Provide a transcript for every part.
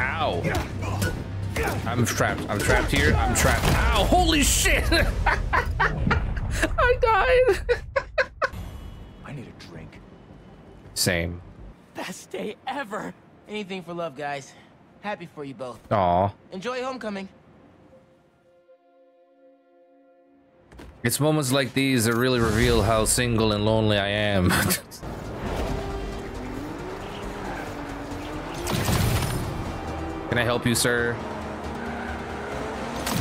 Ow. I'm trapped. I'm trapped here. I'm trapped. Ow. Holy shit. I died. I need a drink. Same. Best day ever. Anything for love, guys. Happy for you both. Aw. Enjoy homecoming. It's moments like these that really reveal how single and lonely I am. Can I help you, sir?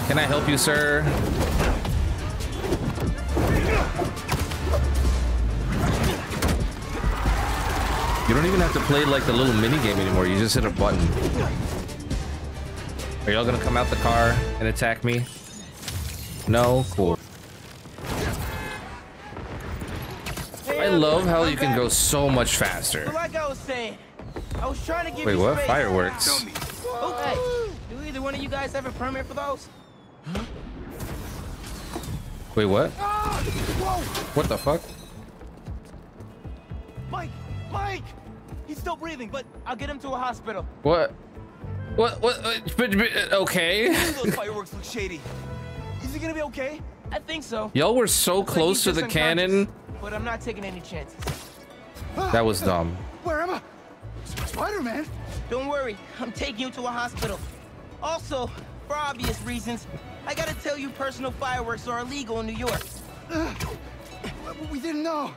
Can I help you, sir? You don't even have to play like the little mini game anymore. You just hit a button. Are y'all gonna come out the car and attack me? No? Cool. I love how you can go so much faster. So like I was saying, I was trying to give you what? Fireworks. Okay. Do either one of you guys have a permit for those? Huh? Wait, what? Oh, what the fuck? Mike! Mike! He's still breathing, but I'll get him to a hospital. What? What? Okay. Those fireworks look shady. Is he gonna be okay? I think so. Y'all were so close to the cannon. But I'm not taking any chances. That was dumb. Where am I? Spider-Man? Don't worry, I'm taking you to a hospital. Also, for obvious reasons, I gotta tell you personal fireworks are illegal in New York. We didn't know.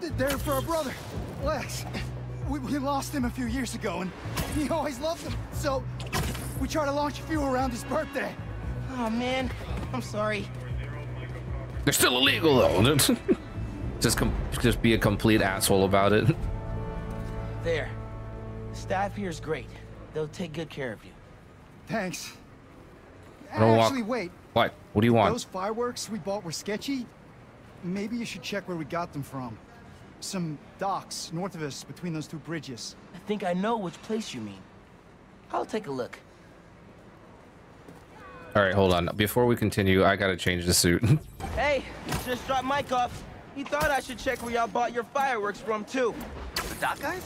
They're for our brother, Lex. We lost him a few years ago, and he always loved them. So, we tried to launch a few around his birthday. Oh man, I'm sorry. They're still illegal though. Just be a complete asshole about it. There. Staff here is great. They'll take good care of you. Thanks. Actually, wait. What? What do you want? Those fireworks we bought were sketchy. Maybe you should check where we got them from. Some docks north of us between those two bridges. I think I know which place you mean. I'll take a look. All right, hold on. Before we continue, I gotta change the suit. Hey, just dropped Mike off. He thought I should check where y'all bought your fireworks from too. The dock guys?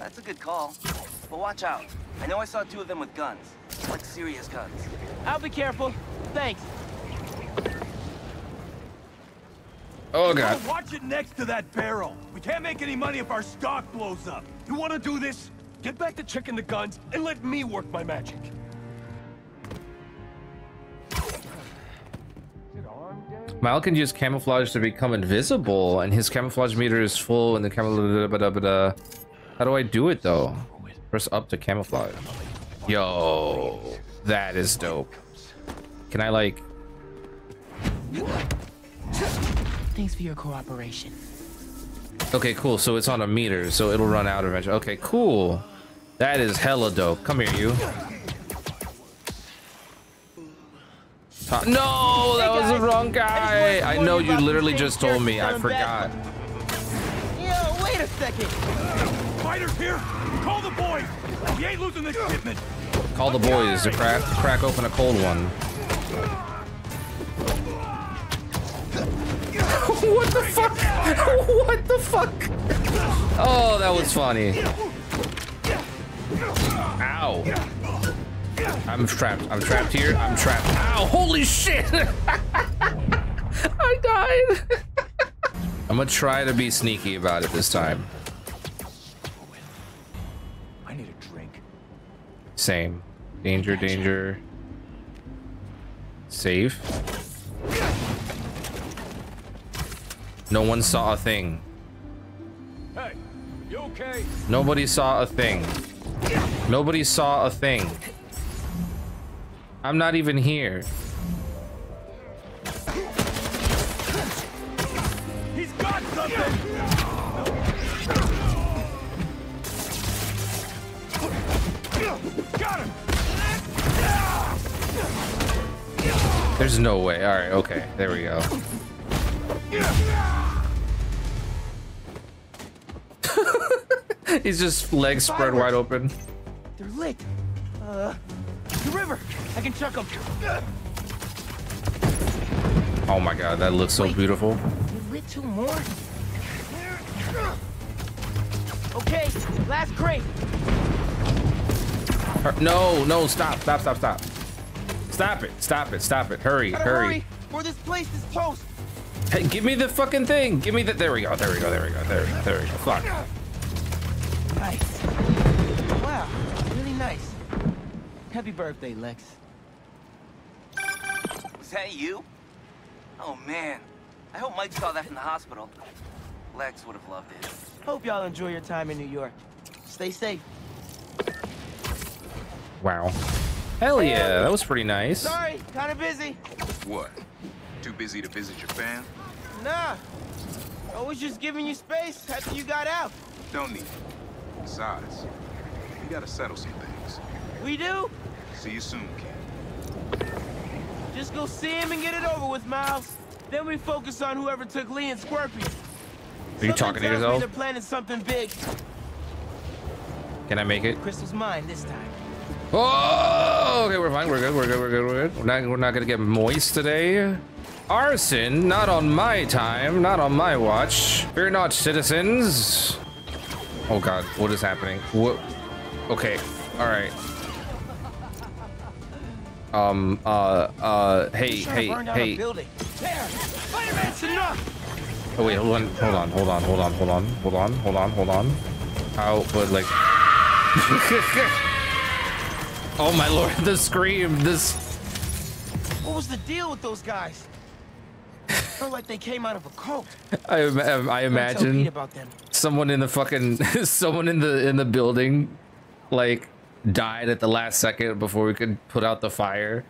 That's a good call. But watch out. I know I saw two of them with guns. Like serious guns. I'll be careful. Thanks. Oh god. Watch it next to that barrel. We can't make any money if our stock blows up. You wanna do this? Get back to checking the guns and let me work my magic. Mal can use camouflage to become invisible, and his camouflage meter is full. And the camera. How do I do it though? Press up to camouflage. Yo, that is dope. Can I like? Thanks for your cooperation. Okay, cool. So it's on a meter, so it'll run out eventually. Okay, cool. That is hella dope. Come here, you. No, that was the wrong guy. I know you literally just told me. I forgot. Yo, wait a second. Fighters here. Call the boys. We ain't losing this shipment. Call the boys to crack open a cold one. What the fuck? What the fuck? Oh, that was funny. Ow. I'm trapped. I'm trapped here. I'm trapped. Ow! Holy shit! I died. I'm gonna try to be sneaky about it this time. I need a drink. Same. Danger, danger. Save. No one saw a thing. Hey, you okay? Nobody saw a thing. Nobody saw a thing. I'm not even here. He's got something. Got him. There's no way. All right. Okay. There we go. He's just legs spread wide open. They're lit. The river. I can chuck them. Oh my god, that looks so beautiful. You lit two more? Okay, last crate. No, no, stop. Stop it. Hurry. Or this place is toast. Hey, give me the fucking thing. Give me the, there we go. Fuck. Nice. Wow, really nice. Happy birthday, Lex. Is that you? Oh man, I hope Mike saw that in the hospital. Lex would have loved it. Hope y'all enjoy your time in New York. Stay safe. Wow. Hell yeah, that was pretty nice. Sorry, kind of busy. What? Too busy to visit your fam? Nah, I was just giving you space after you got out. Don't need it. Besides, we gotta settle some things. We do? See you soon, kid. Just go see him and get it over with, Miles. Then we focus on whoever took Lee and Scorpion. Are you talking to yourself? They're planning something big. Can I make it? Crystal's mine this time. Oh, okay, we're fine. We're good. We're not gonna get moist today. Arson, not on my time, not on my watch. Fear not, citizens. Oh God, what is happening? What? Okay, all right. Hey. Oh wait, hold on. How? But like. Oh my lord, the scream, this... What was the deal with those guys? Felt like they came out of a cult. I imagine someone in the fucking... someone in the building, like, died at the last second before we could put out the fire.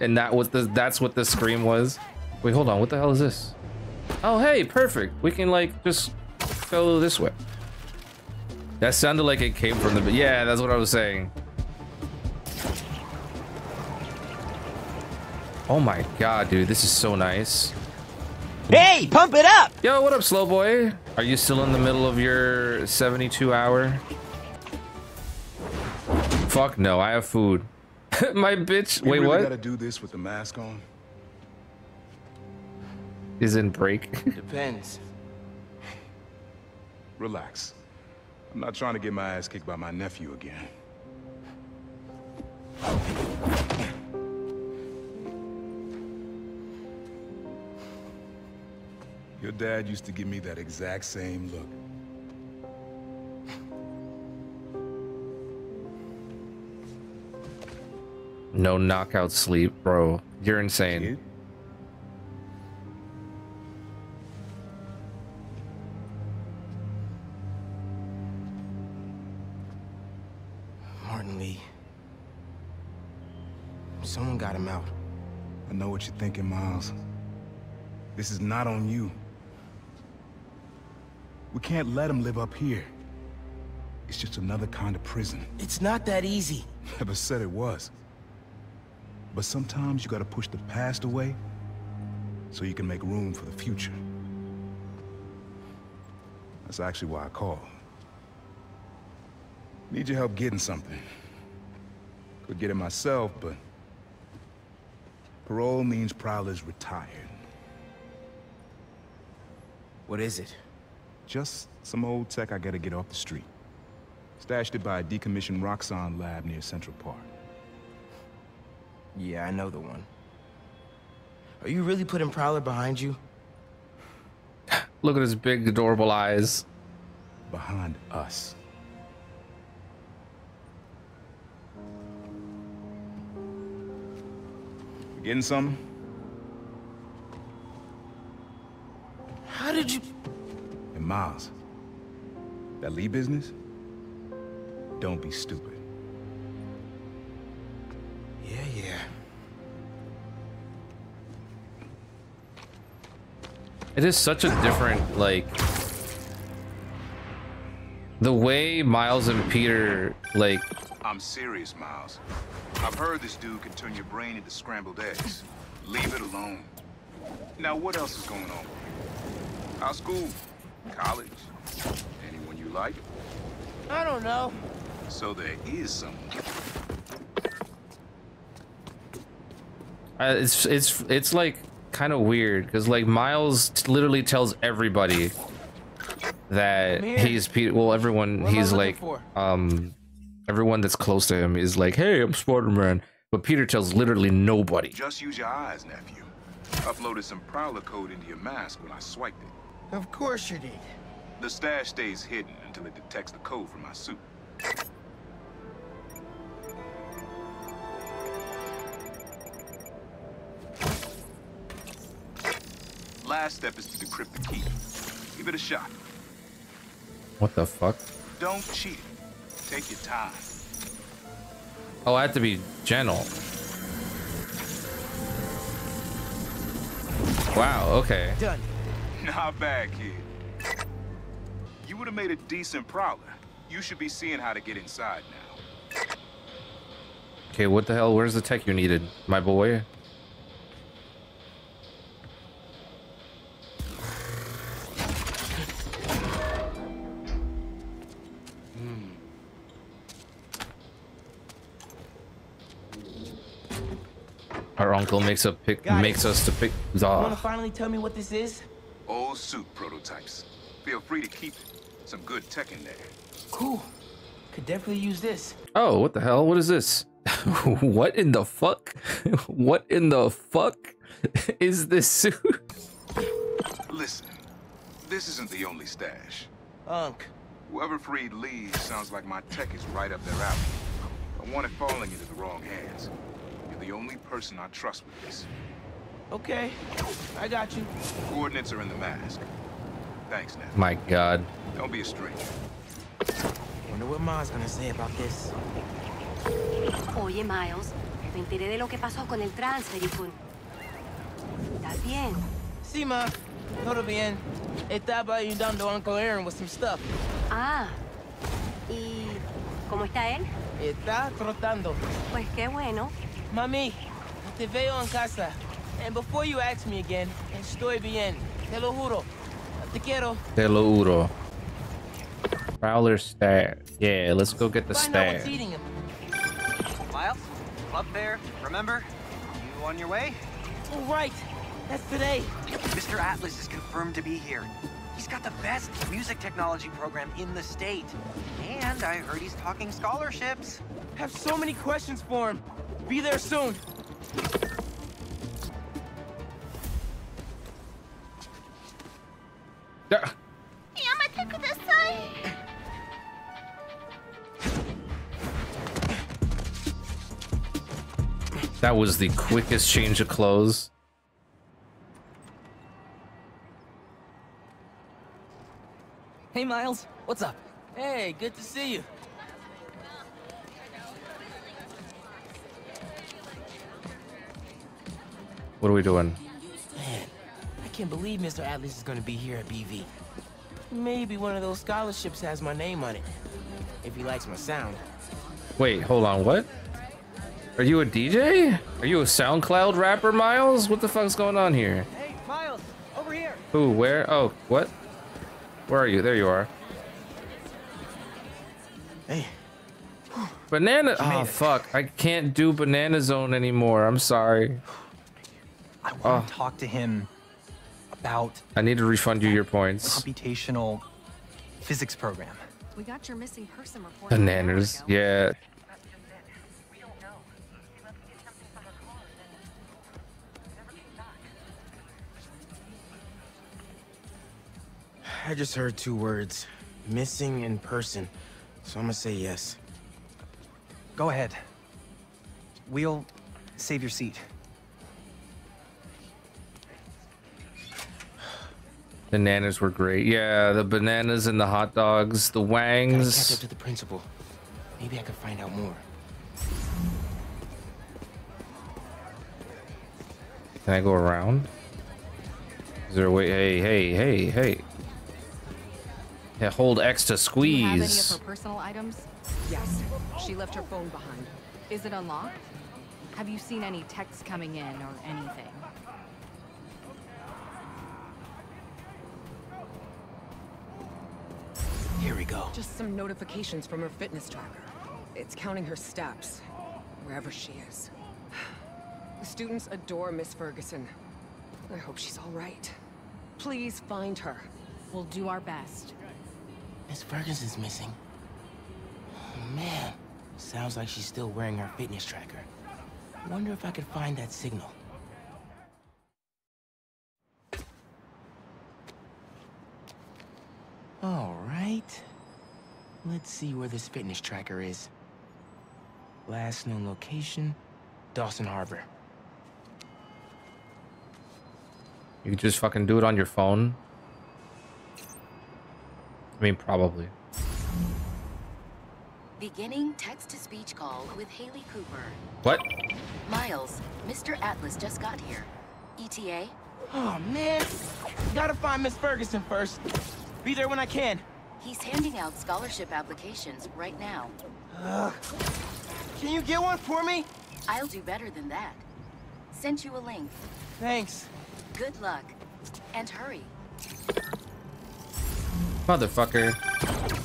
And that's what the scream was. Wait, hold on, what the hell is this? Oh, hey, perfect. We can, like, just go this way. That sounded like it came from the... Yeah, that's what I was saying. Oh my God, dude, this is so nice. Hey, pump it up! Yo, what up, slow boy? Are you still in the middle of your 72 hour? Fuck no, I have food. My bitch, wait, what? Gotta do this with the mask on? Is in break? Depends. Relax. I'm not trying to get my ass kicked by my nephew again. Your dad used to give me that exact same look. No knockout sleep, bro. You're insane. Kid? Martin Lee. Someone got him out. I know what you're thinking, Miles. This is not on you. We can't let him live up here. It's just another kind of prison. It's not that easy. Never said it was. But sometimes you gotta push the past away so you can make room for the future. That's actually why I called. Need your help getting something. Could get it myself, but parole means Prowler's retired. What is it? Just some old tech I gotta get off the street. Stashed it by a decommissioned Roxxon lab near Central Park. Yeah, I know the one. Are you really putting Prowler behind you? Look at his big, adorable eyes. Behind us. You getting some? How did you... Miles, that Lee business? Don't be stupid. Yeah. It is such a different, like... The way Miles and Peter, like... I'm serious, Miles. I've heard this dude can turn your brain into scrambled eggs. Leave it alone. Now what else is going on? How's school? College? Anyone you like? I don't know. So there is someone. It's like kind of weird because like Miles literally tells everybody that he's Peter. Well, everyone he's like Everyone that's close to him is like, hey, I'm Spider-Man. But Peter tells literally nobody. Just use your eyes, nephew. Uploaded some Prowler code into your mask when I swiped it. Of course you did. The stash stays hidden until it detects the code from my suit. Last step is to decrypt the key. Give it a shot. What the fuck? Don't cheat. Take your time. Oh, I have to be gentle. Wow, okay. Done. Not bad, kid. You would have made a decent Prowler. You should be seeing how to get inside now. Okay, what the hell? Where's the tech you needed, my boy? Our uncle makes us pick. You want to finally tell me what this is? Old suit prototypes. Feel free to keep it. Some good tech in there. Cool. Could definitely use this. Oh, what the hell? What is this? What in the fuck? What in the fuck is this suit? Listen, this isn't the only stash. Unc. Whoever freed Lee sounds like my tech is right up their alley. I want it falling into the wrong hands. The only person I trust with this. Okay, I got you. Coordinates are in the mask. Thanks, Nat. My God. Don't be a stranger. Wonder what Ma's gonna say about this. Oye, Miles, me enteré de lo que pasó con el transferifun. ¿Estás bien? Sí, ma. Todo bien. Estaba ayudando a Uncle Aaron with some stuff. Ah. ¿Y cómo está él? Está trotando. Pues qué bueno. Mami, te veo en casa. And before you ask me again, estoy bien. Te lo juro. Te quiero. Te lo juro. Prowler stash. Yeah, let's go get the stash. Miles, up there. Remember? You on your way? Oh, right. That's today. Mr. Atlas is confirmed to be here. He's got the best music technology program in the state. And I heard he's talking scholarships. I have so many questions for him. Be there soon. That was the quickest change of clothes. Hey, Miles, what's up? Hey, good to see you. What are we doing? Man, I can't believe Mr. Atlas is going to be here at BV. Maybe one of those scholarships has my name on it. If he likes my sound. Wait, hold on, what? Are you a DJ? Are you a SoundCloud rapper, Miles? What the fuck's going on here? Hey, Miles, over here. Who, where? Oh, what? Where are you? There you are. Hey. Banana. Oh, fuck. I can't do Banana Zone anymore. I'm sorry. I want to talk to him about. I need to refund you your points. Computational physics program. We got your missing person report. Bananas. Yeah. I just heard two words, missing in person. So I'm gonna say yes. Go ahead. We'll save your seat. Bananas were great. Yeah, the bananas and the hot dogs, the wangs. Gotta catch up to the principal. Maybe I could find out more. Can I go around? Is there a way? Hey. Yeah, hold X to squeeze. Do you have any of her personal items? Yes. She left her phone behind. Is it unlocked? Have you seen any texts coming in or anything? Here we go. Just some notifications from her fitness tracker. It's counting her steps, wherever she is. The students adore Miss Ferguson. I hope she's all right. Please find her. We'll do our best. Miss Ferguson's missing. Oh, man. Sounds like she's still wearing her fitness tracker. Wonder if I could find that signal. All right. Let's see where this fitness tracker is. Last known location, Dawson Harbor. You could just fucking do it on your phone. I mean, probably. Beginning text-to-speech call with Haley Cooper. What? Miles, Mr. Atlas just got here. ETA? Oh, man. Gotta find Miss Ferguson first. Be there when I can. He's handing out scholarship applications right now. Ugh. Can you get one for me? I'll do better than that. Sent you a link. Thanks. Good luck. And hurry. Motherfucker.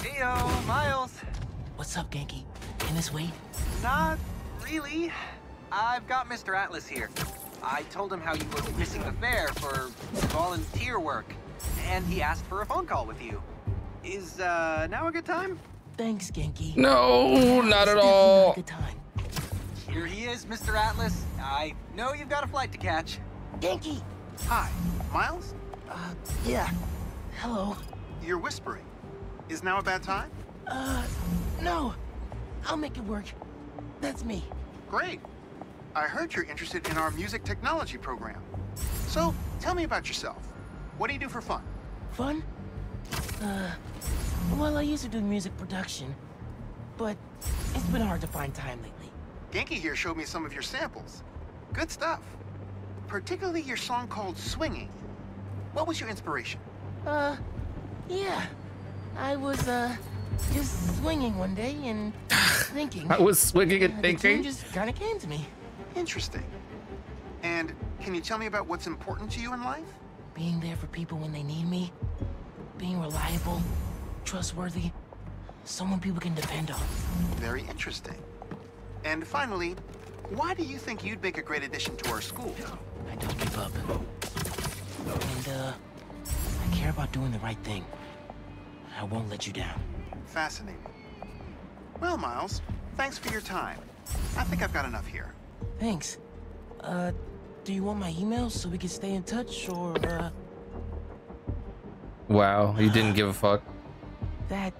Heyo, Miles. What's up, Genki? Can this wait? Not really. I've got Mr. Atlas here. I told him how you were missing the fair for volunteer work, and he asked for a phone call with you. Is now a good time? Thanks, Genki. No, not at all. Not a good time. Here he is, Mr. Atlas. I know you've got a flight to catch. Genki. Hi, Miles? Yeah. Hello. You're whispering. Is now a bad time? No. I'll make it work. That's me. Great. I heard you're interested in our music technology program. So, tell me about yourself. What do you do for fun? Fun? Well, I used to do music production, but it's been hard to find time lately. Genki here showed me some of your samples. Good stuff. Particularly your song called Swinging. What was your inspiration? Yeah. I was, just swinging one day and thinking. I was swinging and thinking? The tune just kind of came to me. Interesting. And can you tell me about what's important to you in life? Being there for people when they need me. Being reliable, trustworthy, someone people can depend on. Very interesting. And finally, why do you think you'd make a great addition to our school? I don't give up. And, I care about doing the right thing. I won't let you down. Fascinating. Well, Miles, thanks for your time. I think I've got enough here. Thanks. Do you want my email so we can stay in touch, or, Wow, he didn't give a fuck. That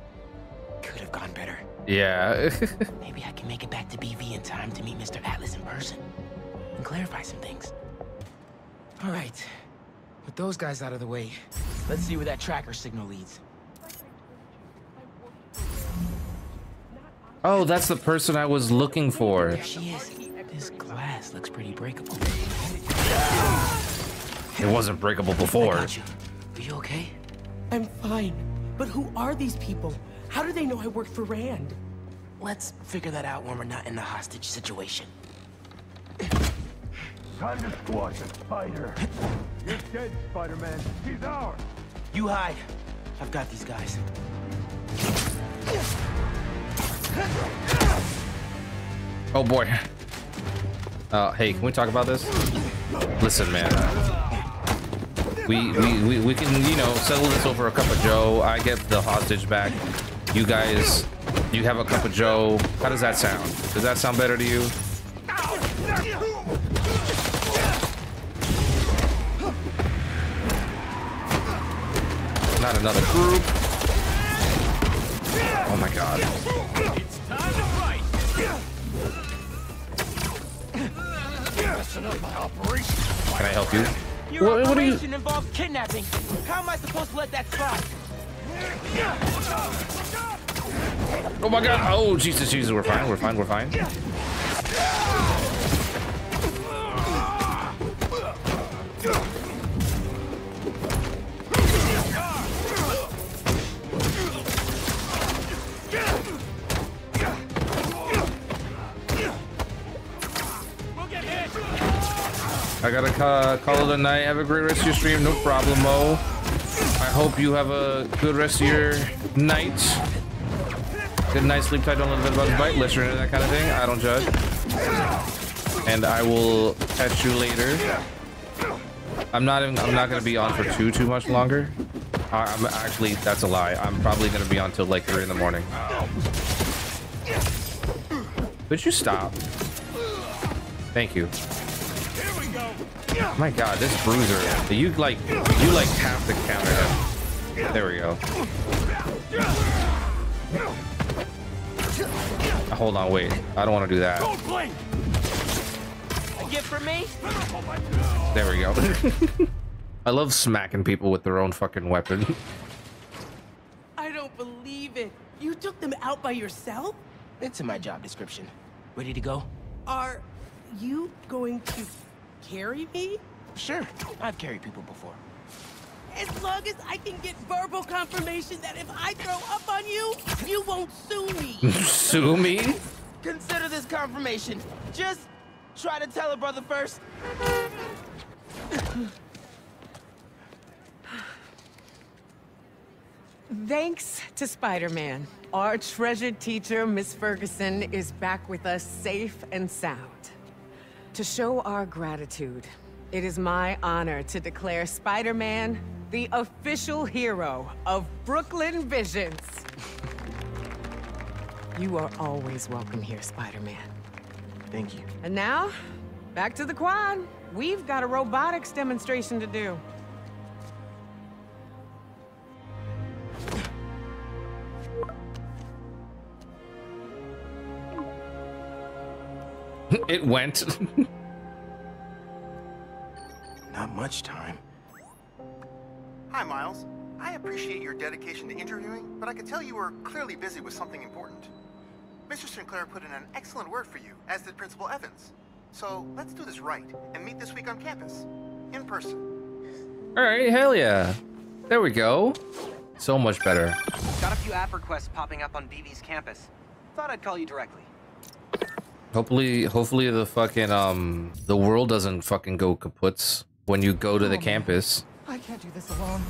could have gone better. Yeah. Maybe I can make it back to BV in time to meet Mr. Atlas in person and clarify some things. All right. With those guys out of the way, let's see where that tracker signal leads. Oh, that's the person I was looking for. There she is. This glass looks pretty breakable. It wasn't breakable before. Are you okay? I'm fine. But who are these people? How do they know I work for Rand? Let's figure that out when we're not in the hostage situation. Time to squash a spider. You're dead, Spider-Man. He's ours. You hide. I've got these guys. Oh boy. Hey, can we talk about this? Listen, man. We can, you know, settle this over a cup of joe. I get the hostage back. You guys, you have a cup of joe. How does that sound? Does that sound better to you? Not another group. Oh my god. It's time to fight. Listen up, my operation. Can I help you? Your operation involves kidnapping. How am I supposed to let that slide? Oh my god. Oh Jesus, Jesus, we're fine, we're fine, we're fine. I gotta call it a night. Have a great rest of your stream. No problemo. I hope you have a good rest of your night. Good night, sleep tight, don't let the bug bite, listen to that kind of thing. I don't judge. And I will catch you later. I'm not gonna be on for too much longer. I'm actually, that's a lie. I'm probably gonna be on till like 3 in the morning. Could you stop? Thank you. Here we go. Oh my God, this bruiser. You like have to counter him. There we go. Hold on, wait. I don't want to do that. For me? There we go. I love smacking people with their own fucking weapon. I don't believe it. You took them out by yourself? It's in my job description. Ready to go? Are you going to carry me? Sure. I've carried people before. As long as I can get verbal confirmation that if I throw up on you, you won't sue me. Sue me? Consider this confirmation. Just try to tell her brother first. Thanks to Spider-Man, our treasured teacher, Miss Ferguson, is back with us safe and sound. To show our gratitude, it is my honor to declare Spider-Man the official hero of Brooklyn Visions. You are always welcome here, Spider-Man. Thank you. And now, back to the quad. We've got a robotics demonstration to do. It went. Not much time. Hi, Miles. I appreciate your dedication to interviewing, but I can tell you were clearly busy with something important. Mr. Sinclair put in an excellent word for you, as did Principal Evans. So let's do this right and meet this week on campus, in person. All right, hell yeah. There we go. So much better. Got a few app requests popping up on BV's campus. Thought I'd call you directly. Hopefully the fucking the world doesn't fucking go kaputs when you go to the campus. I can't do this alone.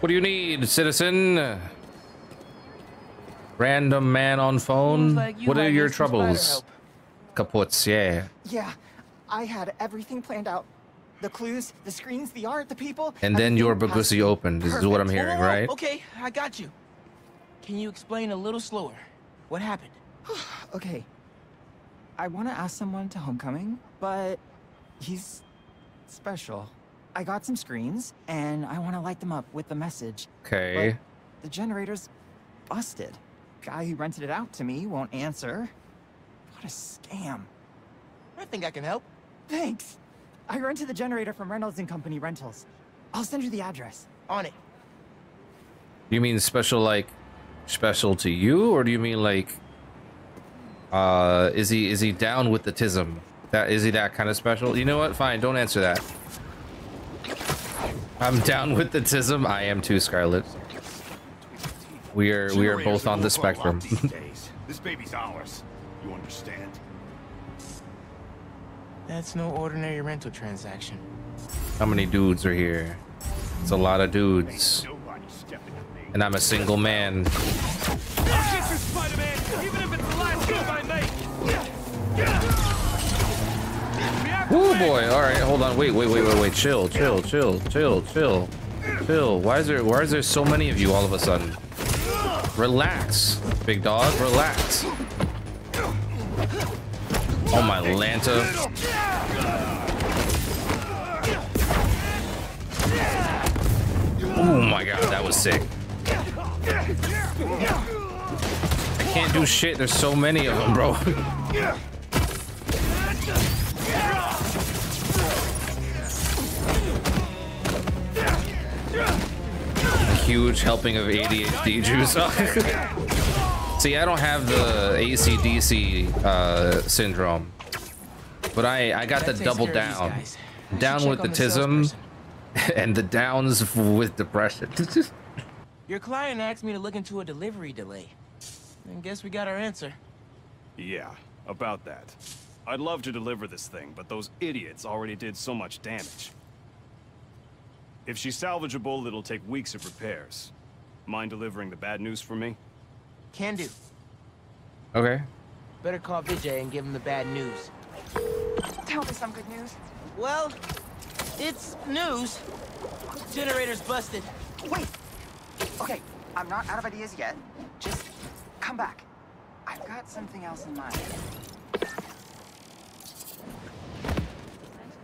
What do you need, citizen? Random man on phone? Like what are your troubles? Kaputs, yeah. Yeah, I had everything planned out. The clues, the screens, the art, the people. And then your bagusi opened. This is what I'm hearing, right? Okay, I got you. Can you explain a little slower? What happened? Okay. I want to ask someone to homecoming, but he's special. I got some screens, and I want to light them up with the message. Okay. But the generator's busted. Guy who rented it out to me won't answer. What a scam. I think I can help. Thanks. I rented the generator from Reynolds and Company Rentals. I'll send you the address. On it. You mean special, like special to you, or do you mean like is he down with the tism? That is he that kind of special? You know what? Fine, don't answer that. I'm down with the tism. I am too, Scarlet. We are both on the spectrum. This baby's ours. You understand? That's no ordinary rental transaction. How many dudes are here? It's a lot of dudes. And I'm a single man. Woo boy, alright, hold on. Wait, chill. Why is there so many of you all of a sudden? Relax, big dog, relax. Oh my Lanta. Oh my God, that was sick. I can't do shit, there's so many of them, bro. Huge helping of ADHD juice. See, I don't have the ACDC syndrome, but I got the double down. Down with the tism and the downs with depression. Your client asked me to look into a delivery delay. I guess we got our answer. Yeah, about that. I'd love to deliver this thing, but those idiots already did so much damage. If she's salvageable, it'll take weeks of repairs. Mind delivering the bad news for me? Can do. Okay. Better call Vijay and give him the bad news. Tell me some good news. Well, it's news. Generator's busted. Wait. Okay, I'm not out of ideas yet. Just come back. I've got something else in mind.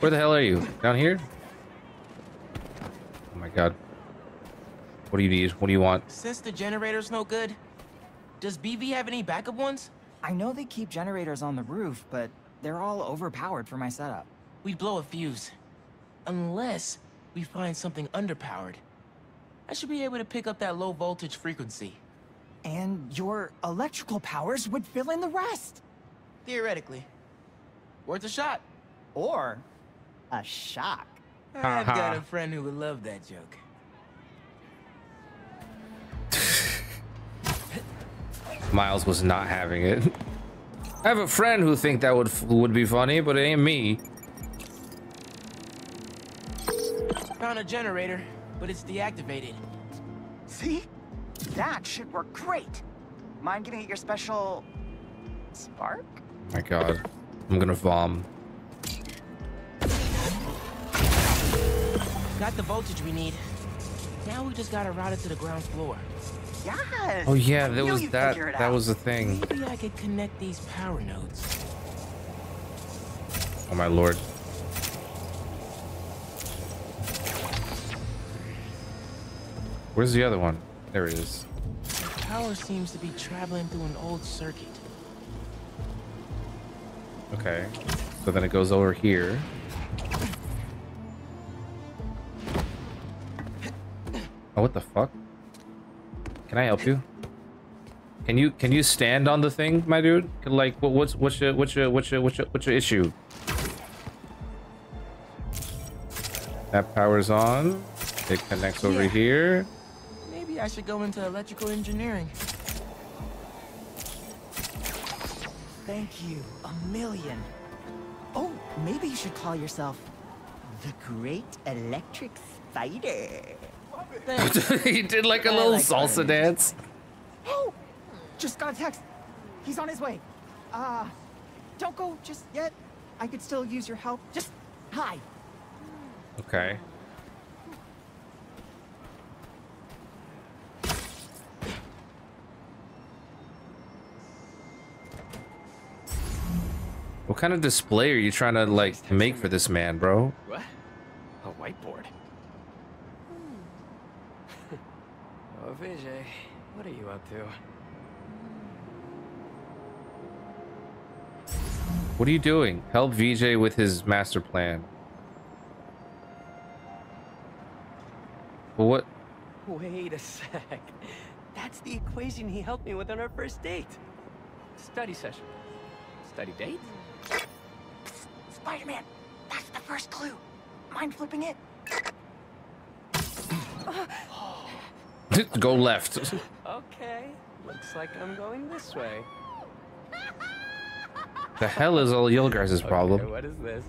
Where the hell are you? Down here? Oh my god. What do you need? What do you want? Since the generator's no good, does BV have any backup ones? I know they keep generators on the roof, but they're all overpowered for my setup. We'd blow a fuse. Unless we find something underpowered. I should be able to pick up that low voltage frequency. And your electrical powers would fill in the rest. Theoretically. Worth a shot. Or a shock. I've got a friend who would love that joke. Miles was not having it. I have a friend who think that would be funny, but it ain't me. Found a generator, but it's deactivated. See? That should work great. Mind getting at your special spark? My god. I'm gonna bomb. Got the voltage we need. Now we just gotta route it to the ground floor. Yes. Oh yeah, there was that. That was the thing. Maybe I could connect these power nodes. Oh my lord. Where's the other one? There it is. The power seems to be traveling through an old circuit. Okay. So then it goes over here. Oh, what the fuck? Can I help you? Can you stand on the thing, my dude? Like, what's your issue? That power's on. It connects over here. Maybe I should go into electrical engineering. Thank you a million. Oh, maybe you should call yourself the Great Electric Spider. He did like a little salsa dance. Oh, just got a text. He's on his way. Don't go just yet. I could still use your help. Just hi. Okay. What kind of display are you trying to like make for this man, bro? What? A whiteboard. Oh, Vijay, what are you up to? What are you doing? Help Vijay with his master plan. But what? Wait a sec. That's the equation he helped me with on our first date. Study session. Study date? Spider-Man, that's the first clue. Mind flipping it? Go left. Okay, looks like I'm going this way. The hell is all Yilgar's problem? Okay, what is this?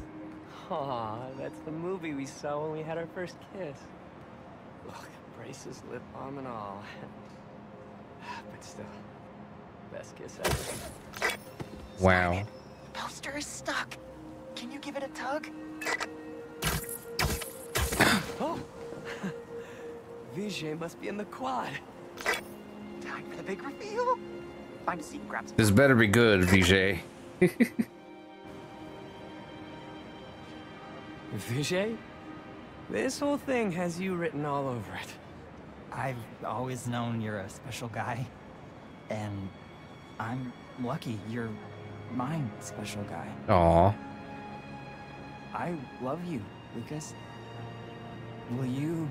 Aw, that's the movie we saw when we had our first kiss. Look, braces, lip balm, and all. But still, best kiss ever. Wow. Simon, the poster is stuck. Can you give it a tug? Oh. Vijay must be in the quad. Time for the big reveal. Find a seat and grab some. This better be good, Vijay. Vijay, this whole thing has you written all over it. I've always known you're a special guy, and I'm lucky you're my special guy. Aww. I love you, Lucas. Will you?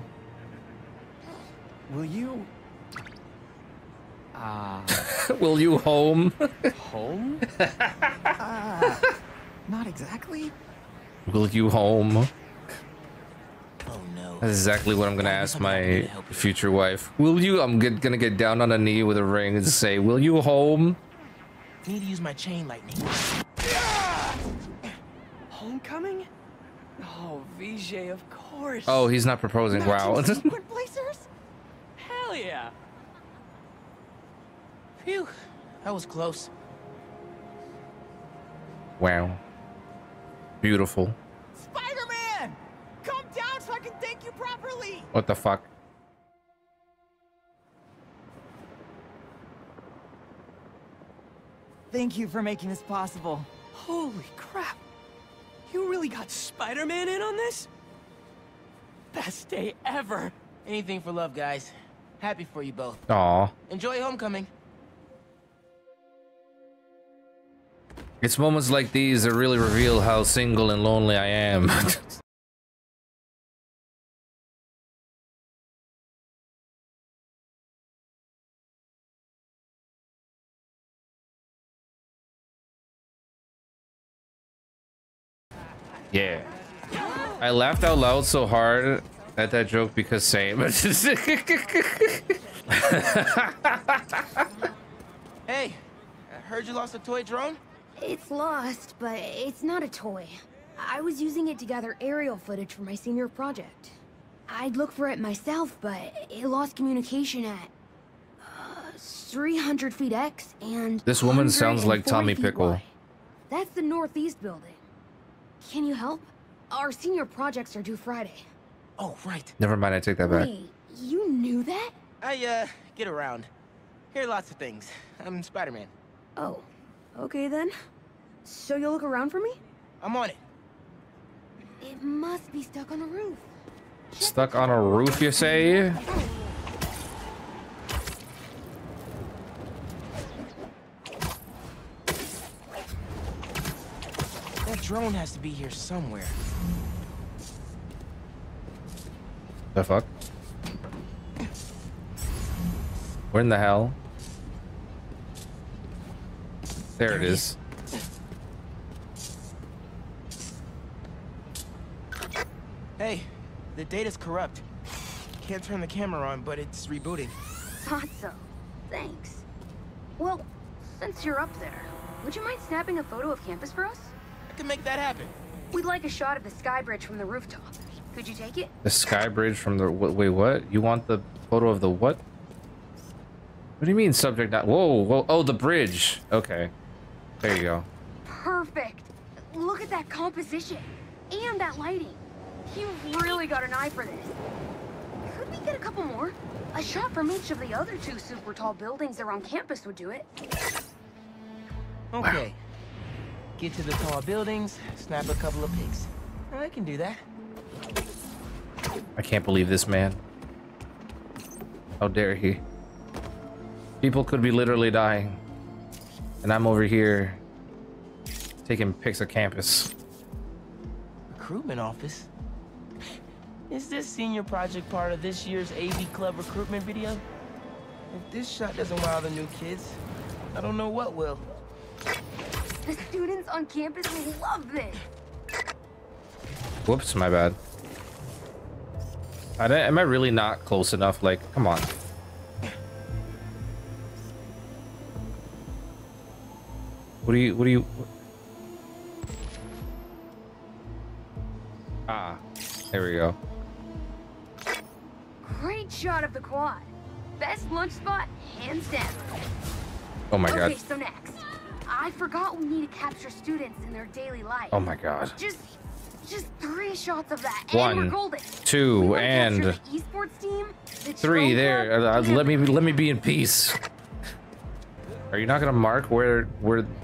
Will you home? Home? Not exactly. Will you home? Oh no. That's exactly what I'm gonna ask my future wife. Will you? I'm gonna get down on a knee with a ring and say, "Will you home?" I need to use my chain lightning. Homecoming? Oh, Vijay, of course. Oh, he's not proposing. Wow. Hell yeah. Phew, that was close. Wow. Beautiful. Spider-Man! Come down so I can thank you properly! What the fuck? Thank you for making this possible. Holy crap! You really got Spider-Man in on this? Best day ever! Anything for love, guys. Happy for you both. Aww. Enjoy homecoming. It's moments like these that really reveal how single and lonely I am. Yeah. I laughed out loud so hard at that joke because same. Hey, I heard you lost a toy drone? It's lost, but it's not a toy. I was using it to gather aerial footage for my senior project. I'd look for it myself, but it lost communication at 300 feet X and... This woman sounds like Tommy Pickle. Y. That's the northeast building. Can you help? Our senior projects are due Friday. Oh, right. Never mind, I take that back. Wait, you knew that? I, get around. Hear lots of things. I'm Spider-Man. Oh, okay then. So you'll look around for me? I'm on it. It must be stuck on a roof. Stuck on a roof, you say? That drone has to be here somewhere. The fuck? Where in the hell? There it is. Hey, the data's corrupt. Can't turn the camera on, but it's rebooting. Thought so. Thanks. Well, since you're up there, would you mind snapping a photo of campus for us? I can make that happen. We'd like a shot of the sky bridge from the rooftop. Could you take it? The sky bridge from the... Wait, what? You want the photo of the what? What do you mean subject not... Whoa, whoa. Oh, the bridge. Okay. There you go. Perfect. Look at that composition. And that lighting. You've really got an eye for this. Could we get a couple more? A shot from each of the other two super tall buildings around campus would do it. Okay. Get to the tall buildings, snap a couple of pics. I can do that. I can't believe this man. How dare he? People could be literally dying. And I'm over here taking pics of campus. Recruitment office? Is this senior project part of this year's AV Club recruitment video? If this shot doesn't wow the new kids, I don't know what will. The students on campus love this. Whoops, my bad. Am I really not close enough? Like, come on. What do you? Ah, there we go. Great shot of the quad. Best lunch spot, hands down. Oh my god. Okay, so next, I forgot we need to capture students in their daily life. Oh my god. Just three shots of that. One, and we're golden. Two, and the esports team, the three. There. Let me be in peace. Are you not gonna mark where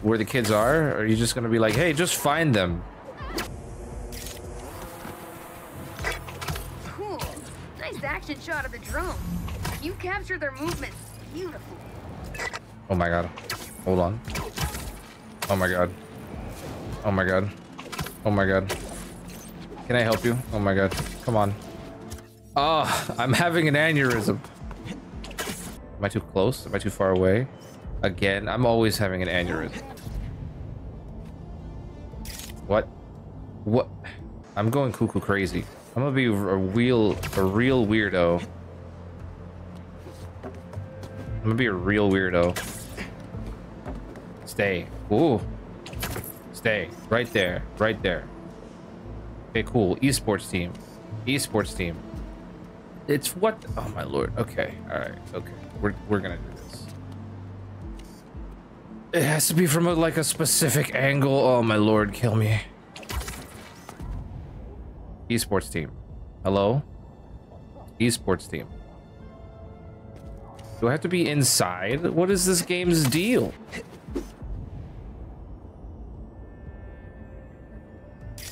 the kids are? Or are you just gonna be like, hey, just find them? Cool. Nice action shot of the drone. You capture their movements beautifully. Oh my god. Hold on. Oh my god. Oh my god. Oh my god. Can I help you? Oh my god. Come on. Oh, I'm having an aneurysm. Am I too close? Am I too far away? Again, I'm always having an aneurysm. What? What? I'm going cuckoo crazy. I'm gonna be a real weirdo. I'm gonna be a real weirdo. Stay. Ooh. Stay. Right there. Right there. Okay, cool. Esports team. Esports team. It's what? Oh my lord. Okay. All right. Okay. We're gonna do this. It has to be from a specific angle. Oh my lord, kill me. Esports team. Hello? Esports team. Do I have to be inside? What is this game's deal?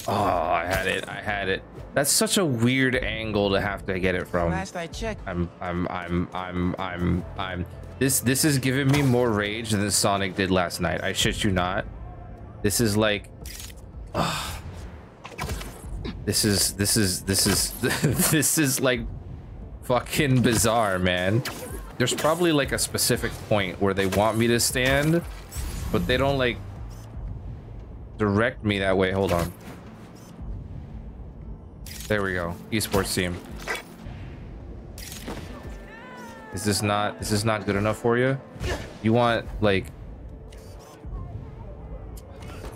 Oh, I had it. That's such a weird angle to have to get it from. Last I checked. This is giving me more rage than Sonic did last night. I shit you not. This is like, this is like fucking bizarre, man. There's probably like a specific point where they want me to stand, but they don't like direct me that way. Hold on. There we go. Esports team. Is this not good enough for you? You want like,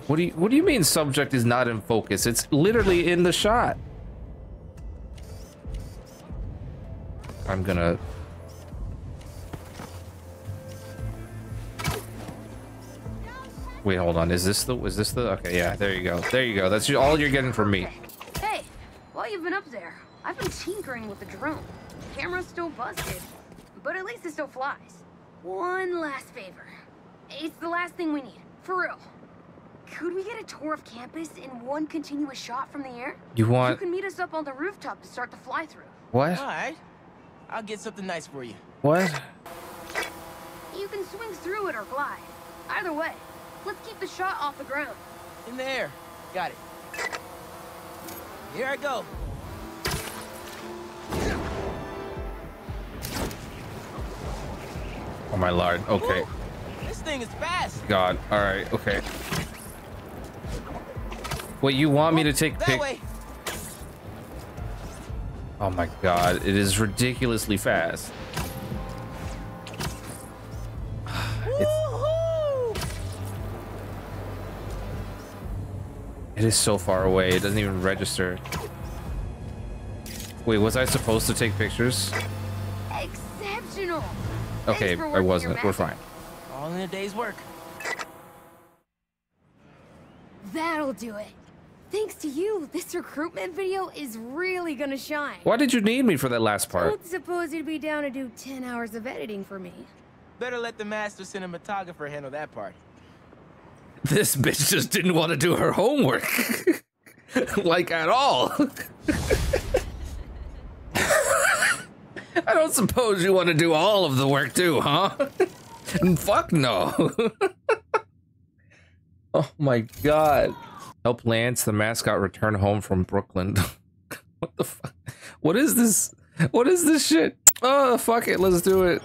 what do you mean subject is not in focus? It's literally in the shot. I'm gonna. Wait, hold on. Is this the? Okay, yeah. There you go. That's all you're getting from me. Hey, while you've been up there, I've been tinkering with the drone. The camera's still busted, but at least it still flies. One last favor. It's the last thing we need, for real. Could we get a tour of campus in one continuous shot from the air? You can meet us up on the rooftop to start the fly-through. What? All right. I'll get something nice for you. What? You can swing through it or glide. Either way, let's keep the shot off the ground. In the air. Got it. Here I go. Oh my lord. Okay. Ooh, this thing is fast. God. All right. Okay. Wait, you want me to take pic? Oh my god, it is ridiculously fast. It is so far away, it doesn't even register. Wait, was I supposed to take pictures? Exceptional. Okay, I wasn't. We're fine. All in a day's work. That'll do it. Thanks to you, this recruitment video is really gonna shine. Why did you need me for that last part? Don't suppose you'd be down to do 10 hours of editing for me. Better let the master cinematographer handle that part. This bitch just didn't want to do her homework. Like, at all. I don't suppose you want to do all of the work too, huh? Fuck no. Oh my god. Help Lance, the mascot, return home from Brooklyn. What the fuck? What is this? What is this shit? Oh, fuck it. Let's do it.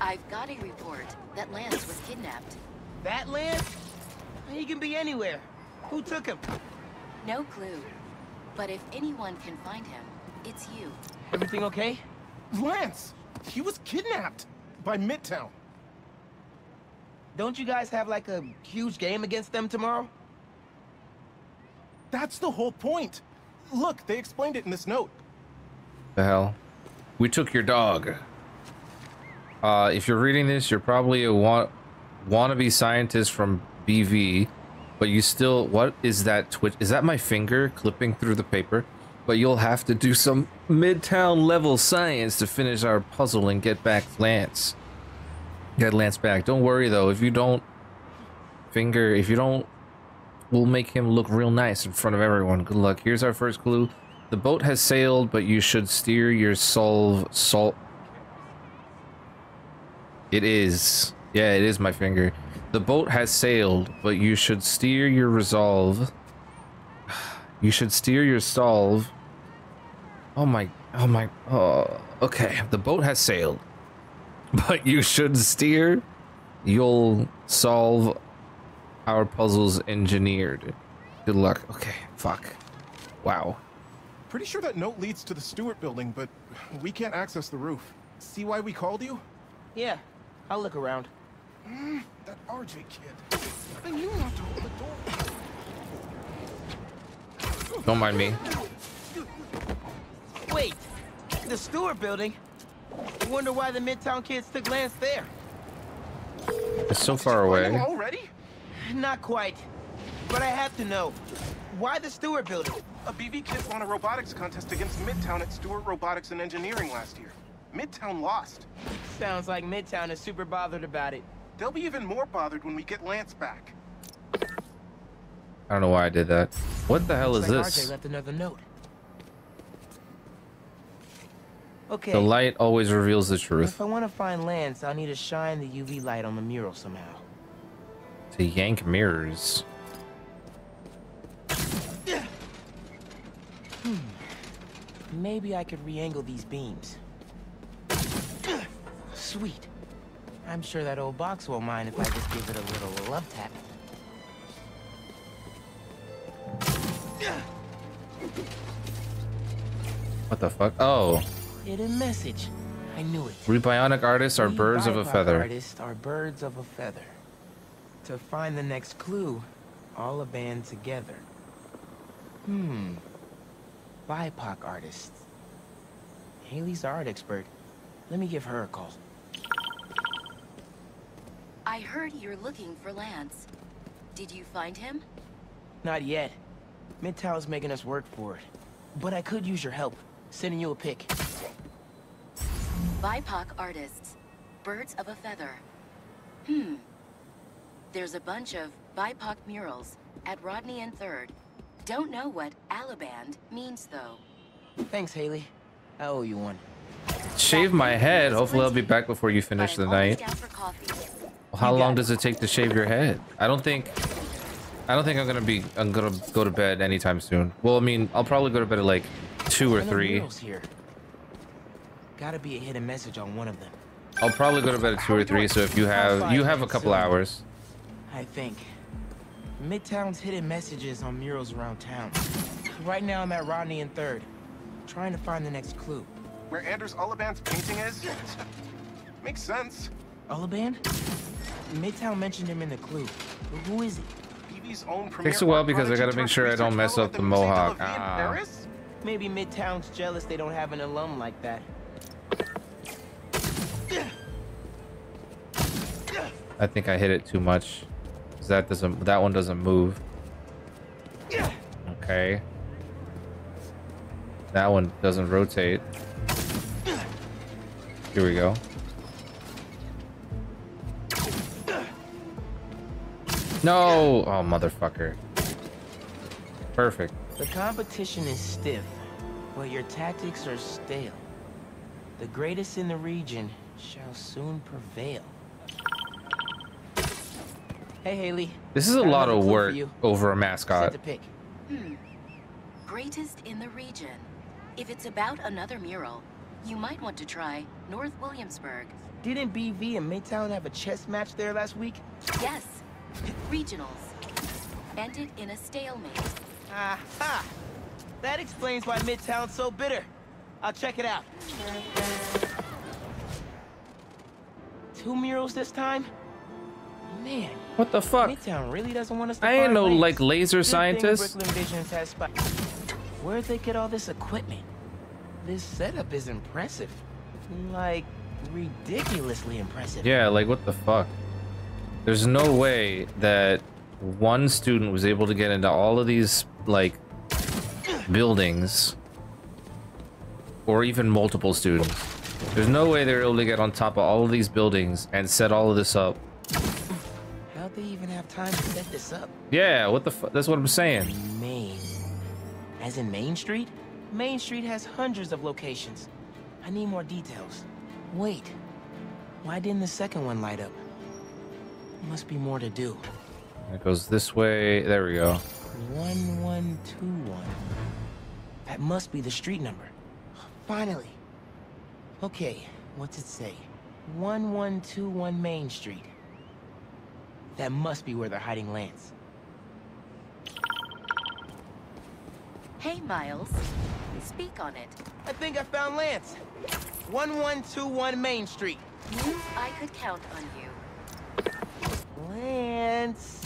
I've got a report that Lance was kidnapped. That Lance? He can be anywhere. Who took him? No clue. But if anyone can find him, it's you. Everything okay? Lance! He was kidnapped by Midtown. Don't you guys have like a huge game against them tomorrow? That's the whole point. Look, they explained it in this note. The hell? We took your dog. If you're reading this, you're probably a wannabe scientist from BV, but you still, what is that twitch? Is that my finger clipping through the paper? But you'll have to do some Midtown level science to finish our puzzle and get back Lance. Get Lance back. Don't worry though, if you don't, we'll make him look real nice in front of everyone. Good luck. Here's our first clue. The boat has sailed, but you should steer your salt. It is. Yeah, it is my finger. The boat has sailed, but you should steer your resolve. You should steer your solve. Oh, okay. The boat has sailed, but you should steer. You'll solve our puzzles engineered. Good luck. Okay, fuck. Wow. Pretty sure that note leads to the Stewart building, but we can't access the roof. See why we called you? Yeah, I'll look around. That RJ kid. I knew not to hold the door. Don't mind me. Wait, the Stewart building? I wonder why the Midtown kids took Lance there. It's so far away. Already? Not quite. But I have to know. Why the Stewart building? A BV kid won a robotics contest against Midtown at Stewart Robotics and Engineering last year. Midtown lost. Sounds like Midtown is super bothered about it. They'll be even more bothered when we get Lance back. I don't know why I did that. What the hell looks is like this? RJ left another note. Okay. The light always reveals the truth. If I want to find Lance, I'll need to shine the UV light on the mural somehow. To yank mirrors. Maybe I could re-angle these beams. Sweet. I'm sure that old box won't mind if I just give it a little love tap. What the fuck? Oh. A message. I knew it. We bionic artists are birds of a feather. Artists are birds of a feather. To find the next clue, all a band together. BIPOC artists. Haley's art expert. Let me give her a call. I heard you're looking for Lance. Did you find him? Not yet. Midtown's making us work for it. But I could use your help. Sending you a pic. BIPOC artists. Birds of a feather. There's a bunch of BIPOC murals at Rodney and 3rd. Don't know what Alaband means, though. Thanks, Haley. I owe you one. Shave my head. Hopefully I'll be back before you finish the night. Well, how long does it take to shave your head? I don't think I'm gonna go to bed anytime soon. Well, I mean, I'll probably go to bed at like 2 or 3. Gotta be a hidden message on one of them. I'll probably go to bed at 2 or 3, so if you have a couple hours. I think. Midtown's hidden messages on murals around town. Right now I'm at Rodney and 3rd, trying to find the next clue. Where Anders Olliband's painting is? Makes sense. Olliband? Midtown mentioned him in the clue, but who is he? BB's own premier. Takes a while because I gotta make sure I don't mess up the mohawk. Maybe Midtown's jealous they don't have an alum like that. I think I hit it too much. That one doesn't move. Okay. That one doesn't rotate. Here we go. No! Oh, motherfucker. Perfect. The competition is stiff, but your tactics are stale. The greatest in the region shall soon prevail. Hey, Haley. This is a lot of work over a mascot. Greatest in the region. If it's about another mural, you might want to try North Williamsburg. Didn't BV and Midtown have a chess match there last week? Yes. Regionals. Ended in a stalemate. Aha! That explains why Midtown's so bitter. I'll check it out. 2 murals this time? Man, what the fuck? Midtown really doesn't want us to. I ain't no like laser scientist. Where'd they get all this equipment? This setup is impressive. Like, ridiculously impressive. Yeah, like what the fuck? There's no way that one student was able to get into all of these like buildings, or even multiple students. There's no way they're able to get on top of all of these buildings and set all of this up. They even have time to set this up. Yeah, what the fuck? That's what I'm saying. Main, as in Main Street? Main Street has hundreds of locations. I need more details. Wait, why didn't the second one light up? Must be more to do. It goes this way. There we go. 1121. That must be the street number. Finally. Okay, what's it say? 1121 Main Street. That must be where they're hiding Lance. Hey, Miles. Speak on it. I think I found Lance. 1121 Main Street. Knew I could count on you. Lance.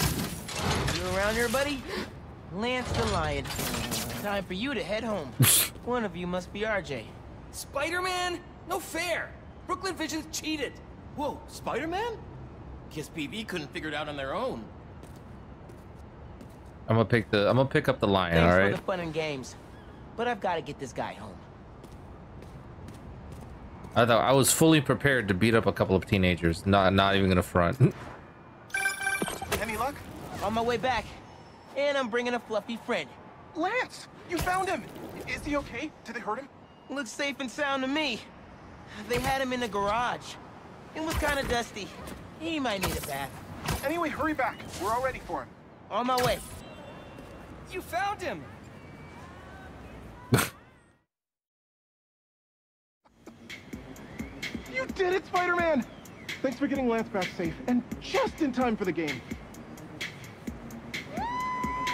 You around here, buddy? Lance the Lion. Time for you to head home. One of you must be RJ. Spider-Man? No fair. Brooklyn Visions cheated. Whoa, Spider-Man? Guess BB couldn't figure it out on their own. I'm gonna pick up the lion. Thanks, all right. For the fun and games, but I've got to get this guy home. I thought I was fully prepared to beat up a couple of teenagers. Not even gonna front. Any luck? On my way back, And I'm bringing a fluffy friend. Lance, you found him. Is he okay? Did they hurt him? Looks safe and sound to me. They had him in the garage. It was kind of dusty. He might need a bath. Anyway, hurry back. We're all ready for him. On my way. You found him. You did it, Spider-Man. Thanks for getting Lance back safe and just in time for the game.